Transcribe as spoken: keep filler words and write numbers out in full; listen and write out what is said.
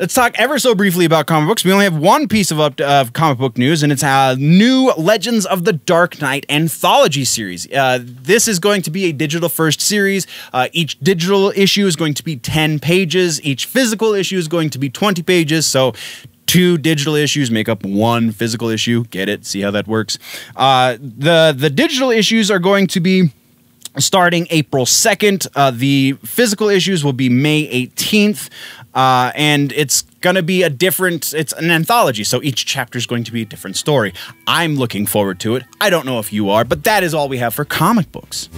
Let's talk ever so briefly about comic books. We only have one piece of, up, uh, comic book news, and it's a new Legends of the Dark Knight anthology series. Uh, this is going to be a digital-first series. Uh, each digital issue is going to be ten pages. Each physical issue is going to be twenty pages, so two digital issues make up one physical issue. Get it? See how that works. Uh, the, the digital issues are going to be starting April second. Uh, the physical issues will be May eighteenth. Uh, and it's going to be a different, it's an anthology, so each chapter is going to be a different story. I'm looking forward to it. I don't know if you are, but that is all we have for comic books.